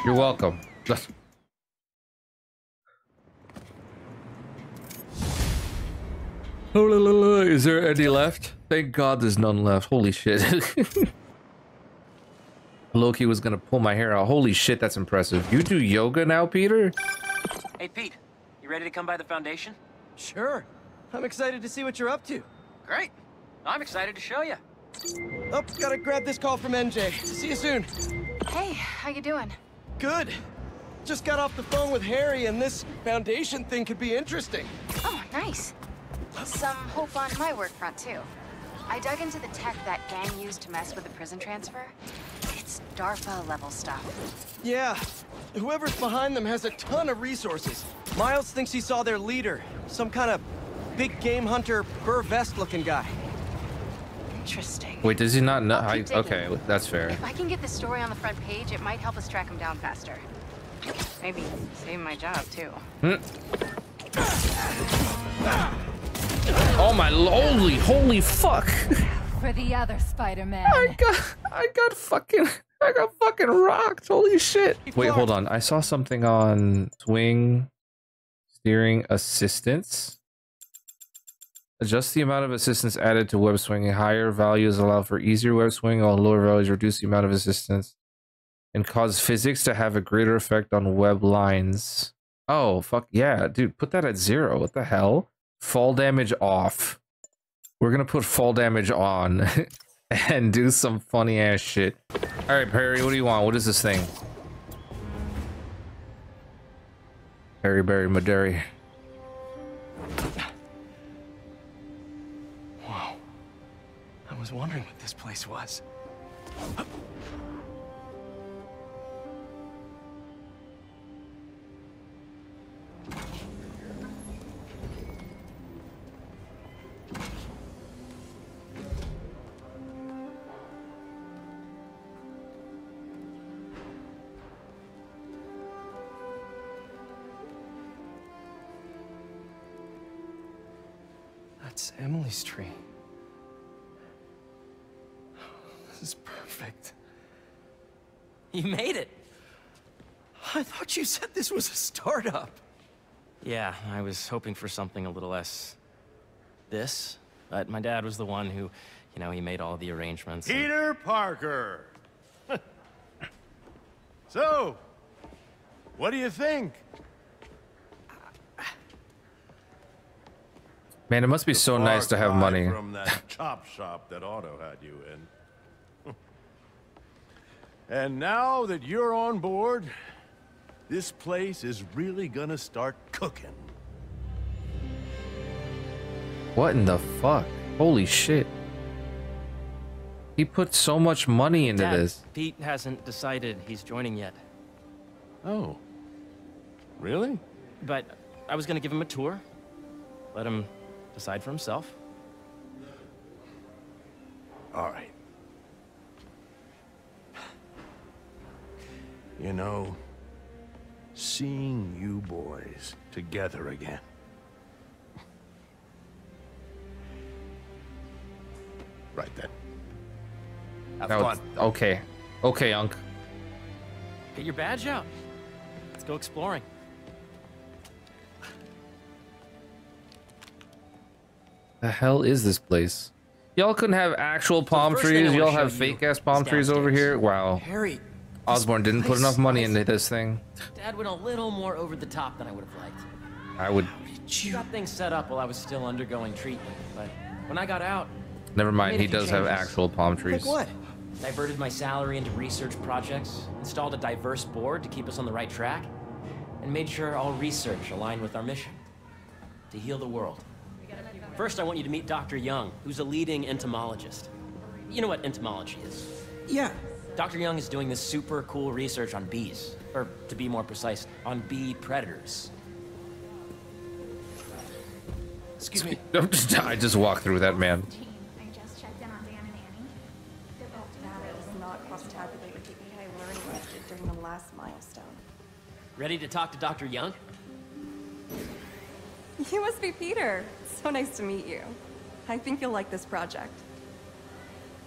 You're welcome. Is there any left? Thank God there's none left. Holy shit. Loki was gonna pull my hair out. Holy shit, that's impressive. You do yoga now, Peter? Hey, Pete, you ready to come by the foundation? Sure. I'm excited to see what you're up to. Great. I'm excited to show you. Oh, gotta grab this call from MJ. See you soon. Hey, how you doing? Good. Just got off the phone with Harry, and this foundation thing could be interesting. Oh, nice. Some hope on my work front, too. I dug into the tech that gang used to mess with the prison transfer. It's DARPA-level stuff. Yeah. Whoever's behind them has a ton of resources. Miles thinks he saw their leader. Some kind of big game hunter, fur vest-looking guy. Interesting. Wait, does he not know? Okay, that's fair. If I can get the story on the front page, it might help us track him down faster. Maybe save my job, too. Oh my lowly, holy fuck. For the other Spider-Man. I got fucking rocked. Holy shit. Wait, hold on. I saw something on swing steering assistance. Adjust the amount of assistance added to web swinging. Higher values allow for easier web swing, while lower values reduce the amount of assistance and cause physics to have a greater effect on web lines. Oh, fuck yeah, dude, put that at 0. What the hell? Fall damage off. We're gonna put fall damage on and do some funny ass shit. All right, Perry, what do you want? What is this thing? Perry, Berry, Maderi. Wow. I was wondering what this place was. It's Emily's tree. Oh, this is perfect. You made it. I thought you said this was a startup. Yeah, I was hoping for something a little less this, but my dad was the one who, you know, he made all the arrangements. Peter Parker. So, what do you think? Man, it must be so nice to have money. From that chop shop that Otto had you in. And now that you're on board, this place is really gonna start cooking. What in the fuck? Holy shit. He put so much money into this. Pete hasn't decided he's joining yet. Oh. Really? But I was gonna give him a tour. Let him decide for himself. All right. You know, seeing you boys together again. Right then. Have fun. Okay. Okay, Unc. Get your badge out. Let's go exploring. The hell is this place? Y'all couldn't have actual palm trees. Y'all have fake ass palm trees over here. Wow. Harry, Osborne didn't put enough money into this thing. Dad went a little more over the top than I would have liked. I would. You got things set up while I was still undergoing treatment, but when I got out. Never mind. He does have actual palm trees. Like what? Diverted my salary into research projects. Installed a diverse board to keep us on the right track, and made sure all research aligned with our mission to heal the world. First, I want you to meet Dr. Young, who's a leading entomologist. You know what entomology is? Yeah, Dr. Young is doing this super cool research on bees. Or, to be more precise, on bee predators. Excuse me. I just walked through that, man. I just checked in on Dan and Annie. Their old data does not cross-tabulate with the AI learning I did during the last milestone. Ready to talk to Dr. Young? You must be Peter. So nice to meet you. I think you'll like this project.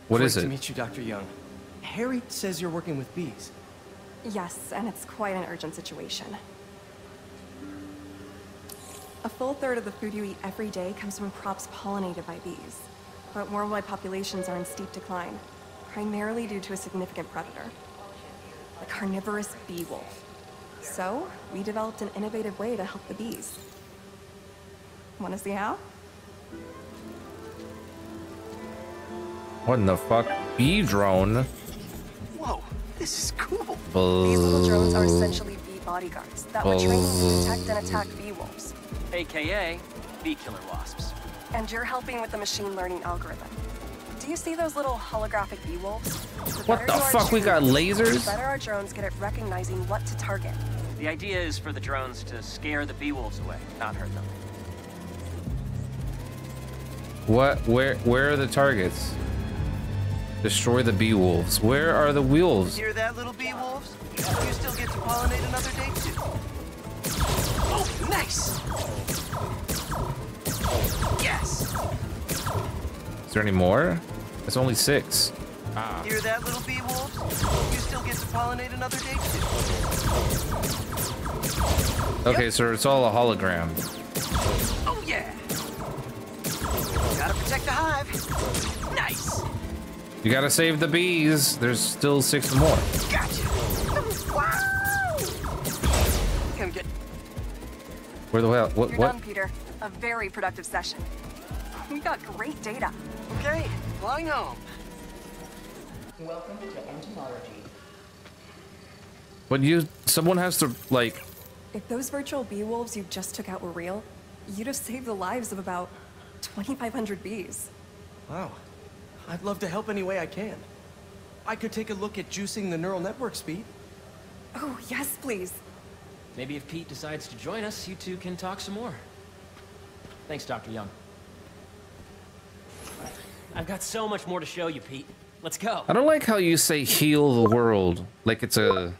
What is it? Nice to meet you, Dr. Young. Harry says you're working with bees. Yes, and it's quite an urgent situation. A full third of the food you eat every day comes from crops pollinated by bees. But worldwide populations are in steep decline, primarily due to a significant predator, the carnivorous bee wolf. So, we developed an innovative way to help the bees. Want to see how? What in the fuck? Bee drone? Whoa, this is cool. These little drones are essentially bee bodyguards that were trained to detect and attack bee wolves. AKA bee killer wasps. And you're helping with the machine learning algorithm. Do you see those little holographic bee wolves? What the fuck? We got lasers? The better our drones get at recognizing what to target. The idea is for the drones to scare the bee wolves away, not hurt them. What? Where are the targets? Destroy the bee wolves. Where are the wolves? Hear that, little bee wolves? You still get to pollinate another day too. Oh, nice. Yes. Is there any more? It's only 6. Ah. Hear that, little bee wolves? You still get to pollinate another day too. Okay, so it's all a hologram. Oh yeah. Gotta protect the hive. Nice. You gotta save the bees. There's still 6 more. Gotcha. Wow. Where the hell? What? You're what? Done, Peter. A very productive session. We got great data. Okay, flying home. Welcome to entomology. When someone has to like. If those virtual bee wolves you just took out were real, you'd have saved the lives of about 2,500 bees. Wow. I'd love to help any way I can. I could take a look at juicing the neural network speed. Oh, yes, please. Maybe if Pete decides to join us, you two can talk some more. Thanks, Dr. Young. I've got so much more to show you, Pete. Let's go. I don't like how you say heal the world. Like it's a...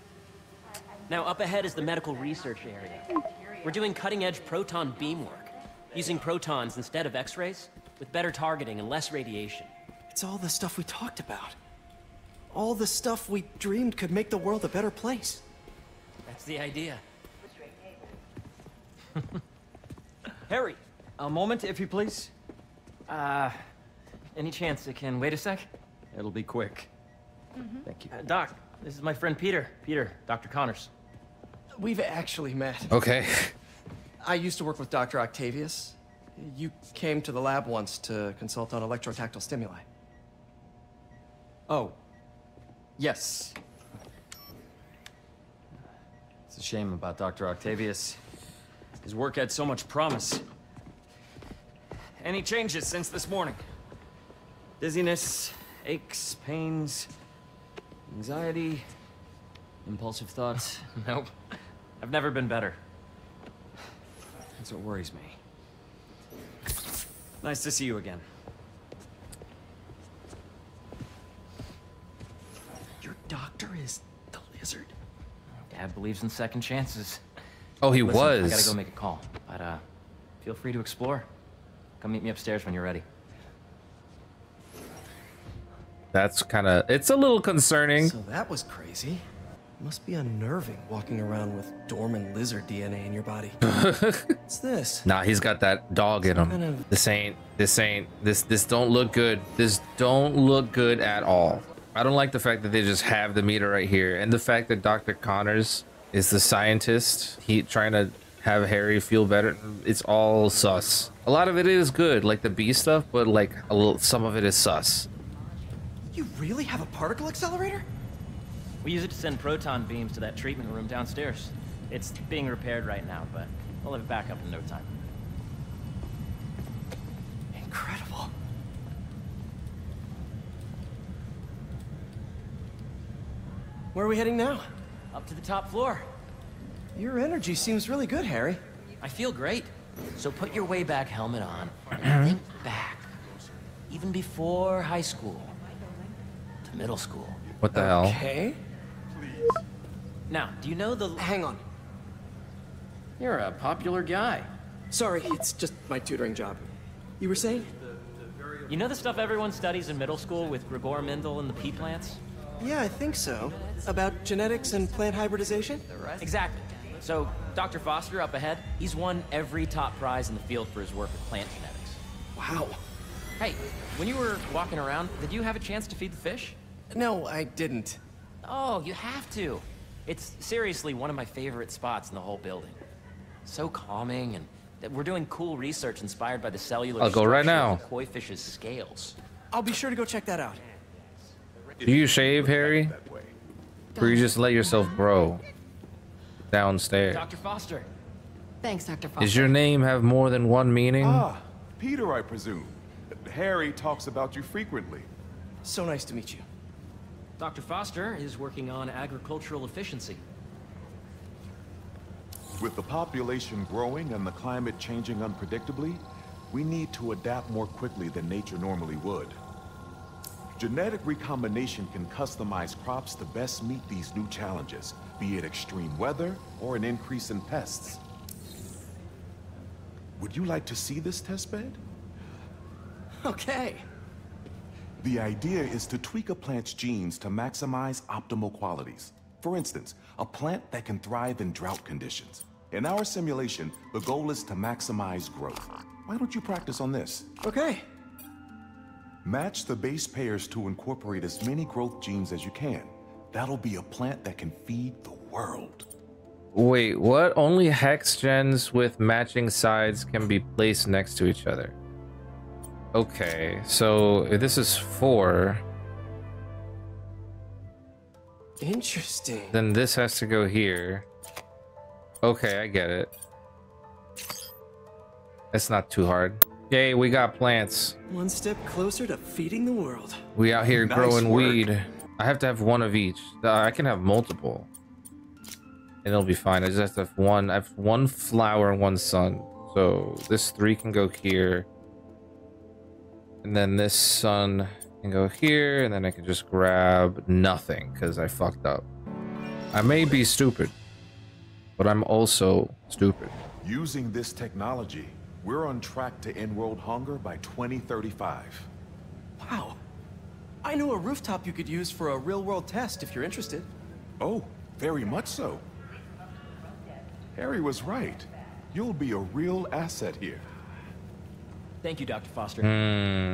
Now up ahead is the medical research area. We're doing cutting-edge proton beam work, using protons instead of X-rays, with better targeting and less radiation. It's all the stuff we talked about. All the stuff we dreamed could make the world a better place. That's the idea. Harry, a moment, if you please. Any chance it can wait a sec? It'll be quick. Mm-hmm. Thank you. Doc, this is my friend Peter. Peter, Dr. Connors. We've actually met. Okay. I used to work with Dr. Octavius. You came to the lab once to consult on electrotactile stimuli. Oh, yes. It's a shame about Dr. Octavius. His work had so much promise. Any changes since this morning? Dizziness, aches, pains, anxiety, impulsive thoughts. Nope. I've never been better. That's what worries me. Nice to see you again. Your doctor is the lizard. Dad believes in second chances. Oh, he was. I gotta go make a call, but feel free to explore. Come meet me upstairs when you're ready. That's kind of, it's a little concerning. So that was crazy. It must be unnerving walking around with dormant lizard DNA in your body. What's this? Nah, he's got that dog in him. Kind of... This don't look good. This don't look good at all. I don't like the fact that they just have the meter right here, and the fact that Dr. Connors is the scientist. He trying to have Harry feel better. It's all sus. A lot of it is good, like the bee stuff, but like a little, some of it is sus. You really have a particle accelerator? We use it to send proton beams to that treatment room downstairs. It's being repaired right now, but we'll have it back up in no time. Incredible. Where are we heading now? Up to the top floor. Your energy seems really good, Harry. I feel great. So put your way back helmet on and think back. Even before high school to middle school. What the hell? Okay. Please. Now, do you know the... Hang on. You're a popular guy. Sorry, it's just my tutoring job. You were saying? You know the stuff everyone studies in middle school with Gregor Mendel and the pea plants? Yeah, I think so. About genetics and plant hybridization? Exactly. So, Dr. Foster up ahead, he's won every top prize in the field for his work with plant genetics. Wow. Hey, when you were walking around, did you have a chance to feed the fish? No, I didn't. Oh, you have to. It's seriously one of my favorite spots in the whole building. So calming, and we're doing cool research inspired by the cellular structure of koi fish's scales. I'll be sure to go check that out. Do you shave, Harry? Or you just let yourself grow downstairs? Dr. Foster. Thanks, Dr. Foster. Does your name have more than one meaning? Ah, Peter, I presume. Harry talks about you frequently. So nice to meet you. Dr. Foster is working on agricultural efficiency. With the population growing and the climate changing unpredictably, we need to adapt more quickly than nature normally would. Genetic recombination can customize crops to best meet these new challenges, be it extreme weather or an increase in pests. Would you like to see this test bed? Okay. The idea is to tweak a plant's genes to maximize optimal qualities. For instance, a plant that can thrive in drought conditions. In our simulation, the goal is to maximize growth. Why don't you practice on this? Okay. Match the base pairs to incorporate as many growth genes as you can. That'll be a plant that can feed the world. Wait, what? Only hex gens with matching sides can be placed next to each other. Okay, so this is 4. Interesting. Then this has to go here. Okay, I get it. That's not too hard. Yay, we got plants. One step closer to feeding the world. We out here growing weed. I have to have one of each. I can have multiple. And it'll be fine. I just have to have one. I have one flower and one sun. So this 3 can go here. And then this sun can go here, and then I can just grab nothing because I fucked up. I may be stupid, but I'm also stupid. Using this technology, we're on track to end world hunger by 2035. Wow. I know a rooftop you could use for a real-world test if you're interested. Oh, very much so. Harry was right. You'll be a real asset here. Thank you, Dr. Foster.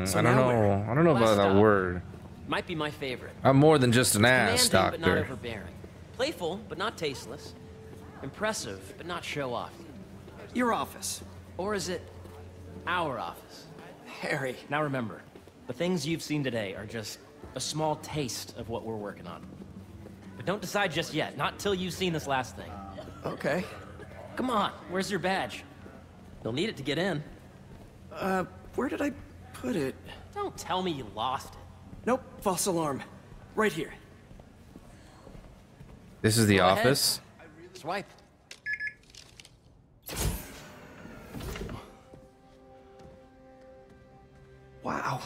So I don't know. I don't know about that word. Might be my favorite. I'm more than just an ass doctor. But not overbearing. Playful, but not tasteless. Impressive, but not show off. Your office. Or is it our office? Harry. Now remember, the things you've seen today are just a small taste of what we're working on. But don't decide just yet. Not till you've seen this last thing. Okay. Come on. Where's your badge? You'll need it to get in. Where did I put it? Don't tell me you lost it. Nope, false alarm. Right here. This is the office? Swipe. Wow.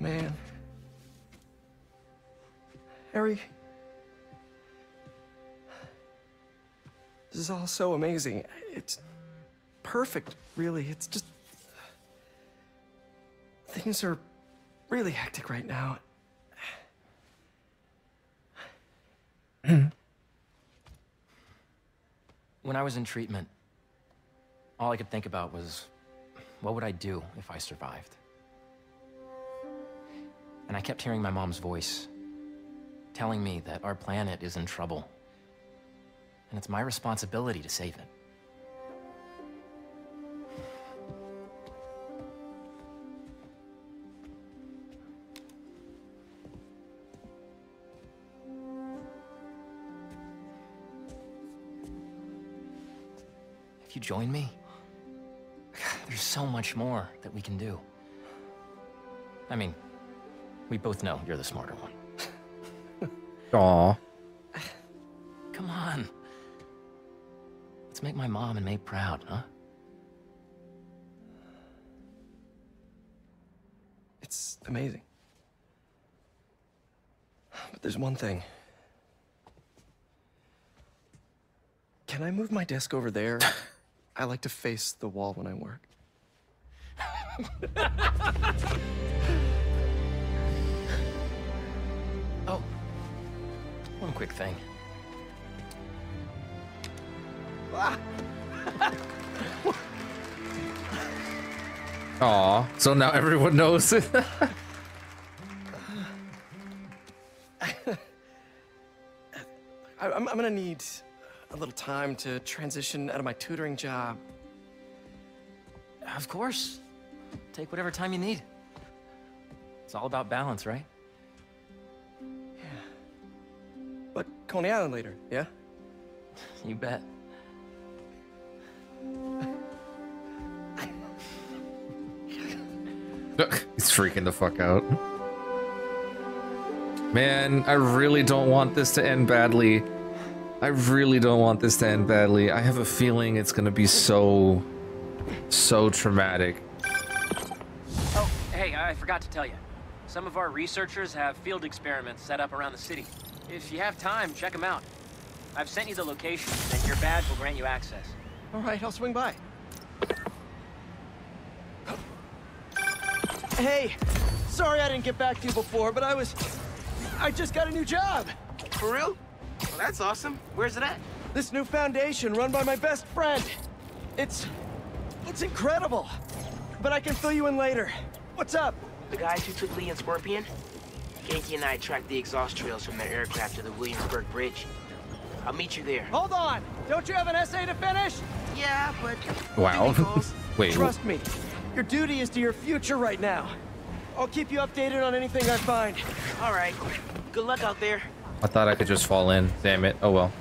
Man. Harry. This is all so amazing. It's perfect, really. It's just... Things are really hectic right now. When I was in treatment, all I could think about was, what would I do if I survived? And I kept hearing my mom's voice, telling me that our planet is in trouble. And it's my responsibility to save it. If you join me, there's so much more that we can do. I mean, we both know you're the smarter one. Aw. Come on. Let's make my mom and May proud, huh? It's amazing. But there's one thing. Can I move my desk over there? I like to face the wall when I work. Oh, one quick thing. Aw, so now everyone knows. I'm gonna need a little time to transition out of my tutoring job. Of course. Take whatever time you need. It's all about balance, right? Yeah. But Coney Island later, yeah? You bet. He's freaking the fuck out. Man, I really don't want this to end badly. I really don't want this to end badly. I have a feeling it's gonna be so traumatic. Oh, hey, I forgot to tell you. Some of our researchers have field experiments set up around the city. If you have time, check them out. I've sent you the location, and your badge will grant you access. All right, I'll swing by. Hey, sorry I didn't get back to you before, but I just got a new job. For real? Well, that's awesome. Where's it at? This new foundation run by my best friend. It's incredible. But I can fill you in later. What's up? The guys who took Lee and Scorpion? Genki and I tracked the exhaust trails from their aircraft to the Williamsburg Bridge. I'll meet you there. Hold on! Don't you have an essay to finish? Yeah, but... Wow. Wait. Trust me. Your duty is to your future right now. I'll keep you updated on anything I find. All right. Good luck out there. I thought I could just fall in. Damn it. Oh well.